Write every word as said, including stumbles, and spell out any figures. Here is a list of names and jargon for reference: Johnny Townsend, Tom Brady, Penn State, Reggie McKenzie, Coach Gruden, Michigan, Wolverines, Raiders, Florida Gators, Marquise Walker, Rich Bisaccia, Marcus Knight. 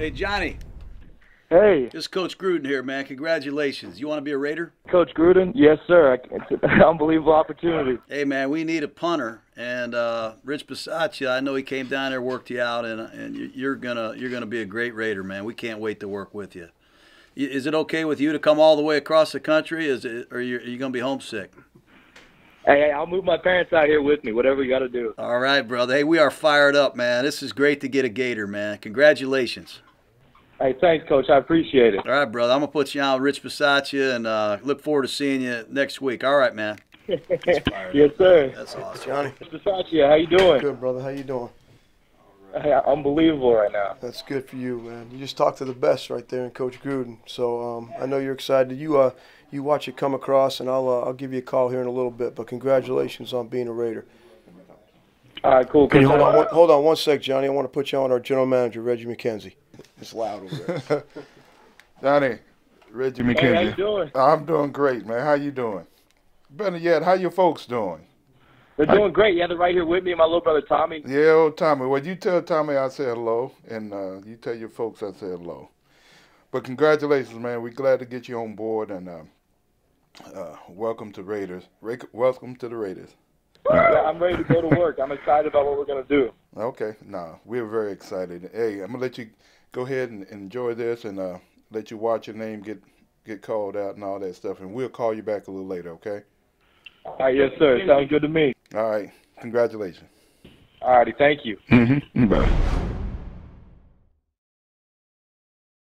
Hey, Johnny. Hey. This is Coach Gruden here, man. Congratulations. You want to be a Raider? Coach Gruden? Yes, sir. It's an unbelievable opportunity. Hey, man, we need a punter. And uh, Rich Bisaccia, I know he came down there, worked you out, and and you're gonna you're gonna be a great Raider, man. We can't wait to work with you. Is it okay with you to come all the way across the country? Is it, or are you, are you gonna be homesick? Hey, I'll move my parents out here with me, whatever you got to do. All right, brother. Hey, we are fired up, man. This is great to get a Gator, man. Congratulations. Hey, thanks, Coach. I appreciate it. All right, brother. I'm going to put you on with Rich Bisaccia, and uh, look forward to seeing you next week. All right, man. Yes, up, sir. Man. That's awesome. Johnny. Bisaccia, how you doing? Good, brother. How you doing? All right. Hey, unbelievable right now. That's good for you, man. You just talked to the best right there in Coach Gruden. So um, I know you're excited. You uh, You watch it come across, and I'll, uh, I'll give you a call here in a little bit. But congratulations on being a Raider. All right, cool. Can you hold on, one, hold on one sec, Johnny. I want to put you on our general manager, Reggie McKenzie. It's loud over there. Johnny, Reggie McKenzie. Hey, how you doing? I'm doing great, man. How you doing? Better yet, how your folks doing? They're how doing great. Yeah, they're right here with me and my little brother Tommy. Yeah, old Tommy. Well, you tell Tommy I said hello, and uh, you tell your folks I said hello. But congratulations, man. We're glad to get you on board, and uh, uh, welcome to Raiders. Ra welcome to the Raiders. Yeah, I'm ready to go to work. I'm excited about what we're going to do. Okay. No, we're very excited. Hey, I'm going to let you go ahead and enjoy this, and uh, let you watch your name get, get called out and all that stuff. And we'll call you back a little later, okay? All right. Yes, sir. Sounds good to me. All right. Congratulations. All righty. Thank you. Mm-hmm. Bye.